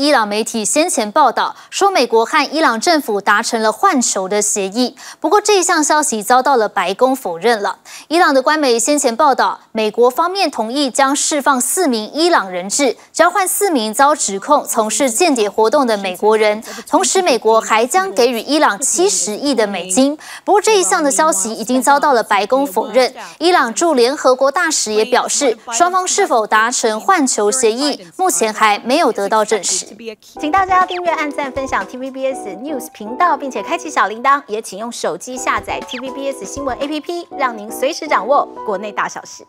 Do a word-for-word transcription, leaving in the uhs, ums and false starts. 伊朗媒体先前报道说，美国和伊朗政府达成了换囚的协议。不过，这一项消息遭到了白宫否认了。伊朗的官媒先前报道，美国方面同意将释放四名伊朗人质，交换四名遭指控从事间谍活动的美国人。同时，美国还将给予伊朗七十亿的美金。不过，这一项的消息已经遭到了白宫否认。伊朗驻联合国大使也表示，双方是否达成换囚协议，目前还没有得到证实。 请大家订阅、按赞、分享 T V B S News 频道，并且开启小铃铛。也请用手机下载 T V B S 新闻 A P P， 让您随时掌握国内大小事。